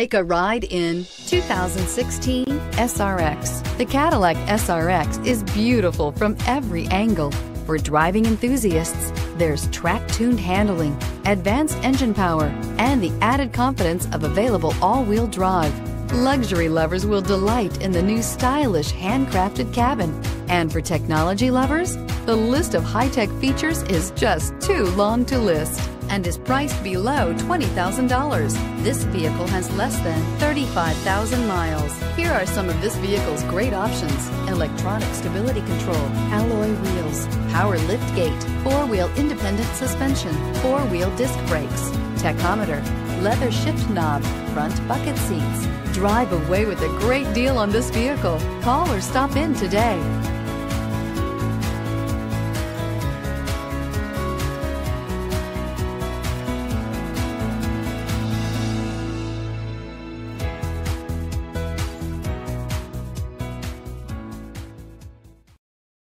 Take a ride in 2016 SRX. The Cadillac SRX is beautiful from every angle. For driving enthusiasts, there's track-tuned handling, advanced engine power, and the added confidence of available all-wheel drive. Luxury lovers will delight in the new stylish handcrafted cabin. And for technology lovers, the list of high-tech features is just too long to list and is priced below $20,000. This vehicle has less than 35,000 miles. Here are some of this vehicle's great options: electronic stability control, alloy wheels, power lift gate, four-wheel independent suspension, four-wheel disc brakes, tachometer, leather shift knob, front bucket seats. Drive away with a great deal on this vehicle. Call or stop in today.